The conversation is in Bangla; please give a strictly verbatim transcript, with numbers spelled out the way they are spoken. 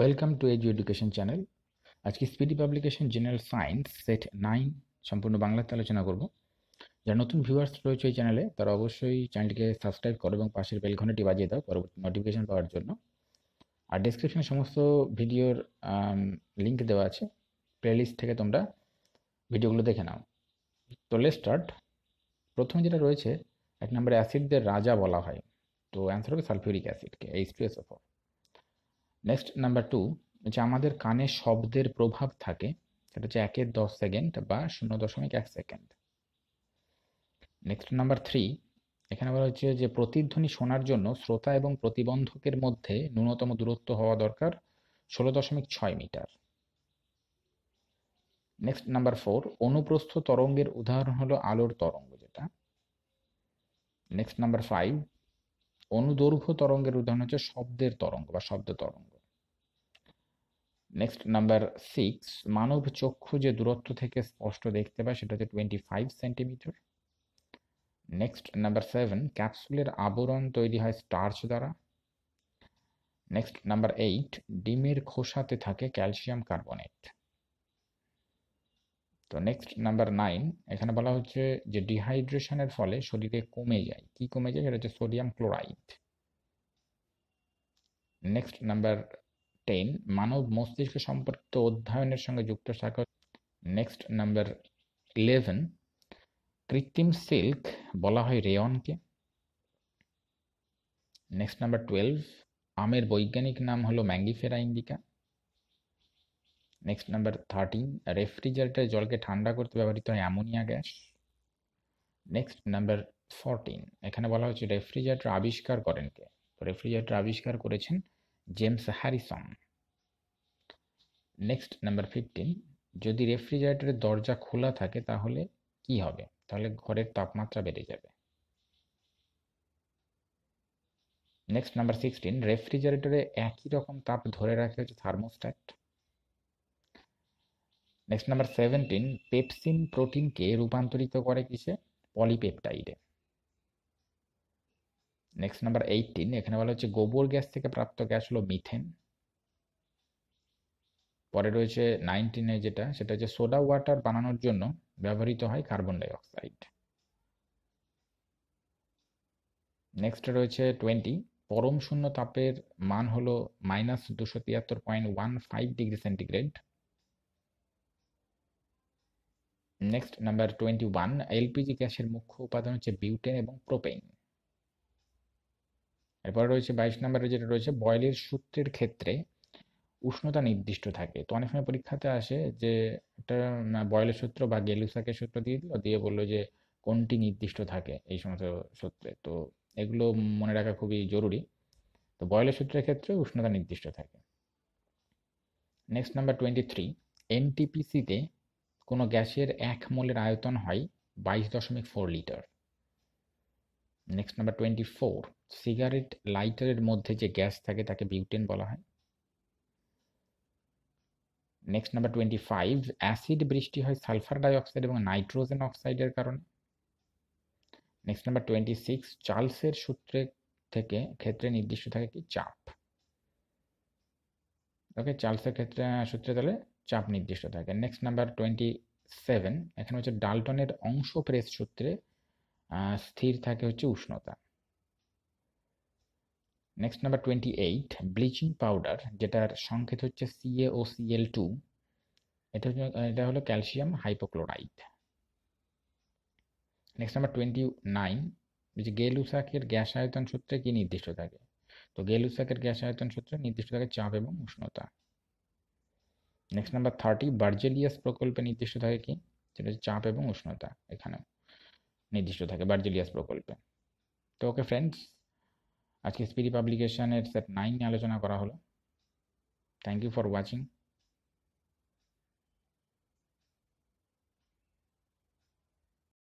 Welcome to edge education channel. आज की speedy publication general science set nine सम्पूर्ण बांगलाते आलोचना करब। যারা নতুন ভিউয়ার্স রয়েছে এই চ্যানেলে তারা অবশ্যই চ্যানেলটিকে সাবস্ক্রাইব করো এবং পাশের বেল ঘন্টাটি বাজিয়ে দাও পরবর্তী নোটিফিকেশন পাওয়ার জন্য। আর ডেসক্রিপশনে সমস্ত ভিডিওর লিঙ্ক দেওয়া আছে, প্লেলিস্ট থেকে তোমরা ভিডিওগুলো দেখে নাও। তো লেটস স্টার্ট। প্রথমে যেটা রয়েছে এক নম্বরে অ্যাসিডদের রাজা বলা হয়, তো অ্যান্সার হবে সালফিউরিক অ্যাসিডকে H two S O four. Next number two যে আমাদের কানে শব্দের প্রভাব থাকে সেটা হচ্ছে একের দশ সেকেন্ড বা শূন্য দশমিক এক সেকেন্ড। নেক্সট নাম্বার থ্রি এখানে বলা হচ্ছে যে প্রতিধ্বনি শোনার জন্য শ্রোতা এবং প্রতিবন্ধকের মধ্যে ন্যূনতম দূরত্ব হওয়া দরকার ষোলো দশমিক ছয় মিটার। নেক্সট নাম্বার ফোর অনুপ্রস্থ তরঙ্গের উদাহরণ হলো আলোর তরঙ্গ যেটা। নেক্সট নাম্বার ফাইভ অনুদৈর্ঘ্য তরঙ্গের উদাহরণ হচ্ছে শব্দের তরঙ্গ বা শব্দ তরঙ্গ। নেক্সট নাম্বার সিক্স মানব চক্ষু যে দূরত্ব থেকে স্পষ্ট দেখতে পায় সেটা হচ্ছে twenty five centimetre. Next number seven ক্যাপসুলের আবরণ তৈরি হয় স্টার্চ দ্বারা। নেক্সট নাম্বার এইট ডিমের খোসাতে থাকে ক্যালসিয়াম কার্বনেট। তো নেক্সট নাম্বার নাইন এখানে বলা হচ্ছে যে ডিহাইড্রেশনের ফলে শরীরে কমে যায়, কি কমে যায় সেটা হচ্ছে sodium chloride. Next number ten মানব মস্তিষ্ক সম্পর্কিত অধ্যয়নের সঙ্গে যুক্ত শাখা। নেক্সট নাম্বার ইলেভেন কৃত্রিম সিল্ক বলা হয় রেয়নকে। নেক্সট নাম্বার টুয়েলভ আমের বৈজ্ঞানিক নাম হলো Mangifera indica. Next number thirteen refrigerator জলকে ঠান্ডা করতে ব্যবহৃত হয় ammonia gas. Next number fourteen এখানে বলা হচ্ছে রেফ্রিজারেটর আবিষ্কার করেন কে, তো রেফ্রিজারেটর আবিষ্কার করেছেন James Harrison. Next number fifteen যদি রেফ্রিজারেটরের দরজা খোলা থাকে তাহলে কি হবে, তাহলে ঘরের তাপমাত্রা বেড়ে যাবে। নেক্সট নাম্বার সিক্সটিন রেফ্রিজারেটরে একই রকম তাপ ধরে রাখে হচ্ছে thermostat. Next number seventeen pepsin প্রোটিনকে রূপান্তরিত করে কিসে, পলিপেপটাইডে। নেক্সট নাম্বার এইটিন এখানে বলা হচ্ছে গোবর গ্যাস থেকে প্রাপ্ত গ্যাস হলো মিথেন। পরে রয়েছে নাইনটিনে যেটা সেটা হচ্ছে সোডা ওয়াটার বানানোর জন্য ব্যবহৃত হয় কার্বন ডাইঅক্সাইড। নেক্সট রয়েছে টোয়েন্টি পরম শূন্য তাপের মান হলো মাইনাস দুশো তিয়াত্তর point one five degree centigrade. Next number twenty one LPG গ্যাসের মুখ্য উপাদান হচ্ছে বিউটেন এবং প্রোপেন। এরপরে রয়েছে বাইশ নাম্বারে যেটা রয়েছে বয়েলের সূত্রের ক্ষেত্রে উষ্ণতা নির্দিষ্ট থাকে, তো অনেক সময় পরীক্ষাতে আসে যে একটা বয়েলের সূত্র বা গেলুসাকের সূত্র দিয়ে দিল, দিয়ে বললো যে কোনটি নির্দিষ্ট থাকে এই সমস্ত সূত্রে, তো এগুলো মনে রাখা খুবই জরুরি। তো বয়েলের সূত্রের ক্ষেত্রে উষ্ণতা নির্দিষ্ট থাকে। নেক্সট নাম্বার টোয়েন্টি থ্রি এনটিপিসিতে কোনো গ্যাসের এক মোলের আয়তন হয় বাইশ দশমিক four litre. Next number twenty four cigarette লাইটারের মধ্যে যে গ্যাস থাকে তাকে বিউটেন বলা হয়। Next number twenty five acid বৃষ্টি হয় সালফার ডাইঅক্সাইড এবং নাইট্রোজেন অক্সাইডের কারণে। নেক্সট নাম্বার টোয়েন্টি সিক্স চার্লসের সূত্রে থেকে ক্ষেত্রে নির্দিষ্ট থাকে কি, চাপ। ওকে, চার্লসের ক্ষেত্রে সূত্রে তাহলে চাপ নির্দিষ্ট থাকে। নেক্সট নাম্বার টোয়েন্টি সেভেন এখানে হচ্ছে ডালটনের অংশ প্রেস সূত্রে স্থির থাকে হচ্ছে উষ্ণতা। Next number twenty eight bleaching powder যেটার সংকেত হচ্ছে C A O C L two, এটা এটা হলো calcium hypochloride. Next number twenty nine যে গে-লুসাকের গ্যাস আয়তন সূত্রে কি নির্দিষ্ট থাকে, তো গে-লুসাকের গ্যাস আয়তন সূত্রে নির্দিষ্ট থাকে চাপ এবং উষ্ণতা। নেক্সট নাম্বার থার্টি বার্জেলিয়াস প্রকল্পে নির্দিষ্ট থাকে কি, যেটা হচ্ছে চাপ এবং উষ্ণতা, এখানে নির্দিষ্ট থাকে বার্জেলিয়াস প্রকল্পে। তো ওকে ফ্রেন্ডস, আজকে স্পিডি পাবলিকেশনের সেট নাইন নিয়ে আলোচনা করা হলো। Thank you for watching.